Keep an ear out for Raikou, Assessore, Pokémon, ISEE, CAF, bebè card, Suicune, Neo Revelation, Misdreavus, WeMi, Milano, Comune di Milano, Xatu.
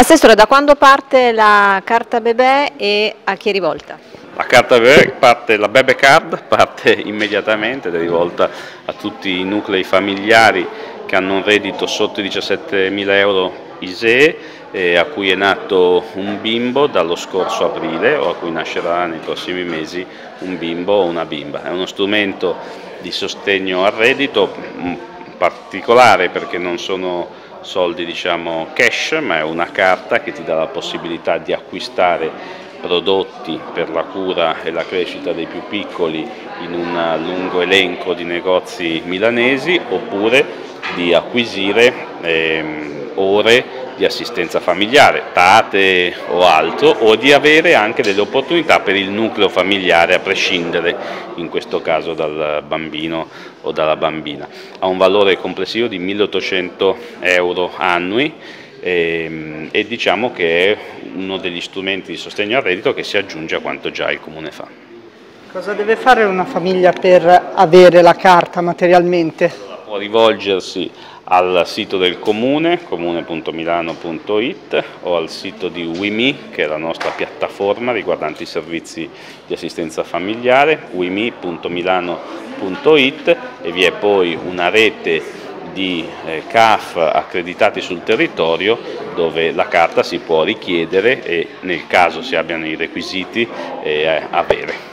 Assessore, da quando parte la carta bebè e a chi è rivolta? La carta bebè parte, la bebè card parte immediatamente ed è rivolta a tutti i nuclei familiari che hanno un reddito sotto i 17.000 euro ISEE e a cui è nato un bimbo dallo scorso aprile o a cui nascerà nei prossimi mesi un bimbo o una bimba. È uno strumento di sostegno al reddito particolare perché non sono soldi diciamo cash, ma è una carta che ti dà la possibilità di acquistare prodotti per la cura e la crescita dei più piccoli in un lungo elenco di negozi milanesi, oppure di acquisire ore di assistenza familiare, tate o altro, o di avere anche delle opportunità per il nucleo familiare, a prescindere in questo caso dal bambino o dalla bambina. Ha un valore complessivo di 1.800 euro annui e diciamo che è uno degli strumenti di sostegno al reddito che si aggiunge a quanto già il Comune fa. Cosa deve fare una famiglia per avere la carta materialmente? Può rivolgersi al sito del Comune, comune.milano.it, o al sito di WeMi, che è la nostra piattaforma riguardante i servizi di assistenza familiare, wemi.milano.it, e vi è poi una rete di CAF accreditati sul territorio dove la carta si può richiedere e nel caso si abbiano i requisiti avere.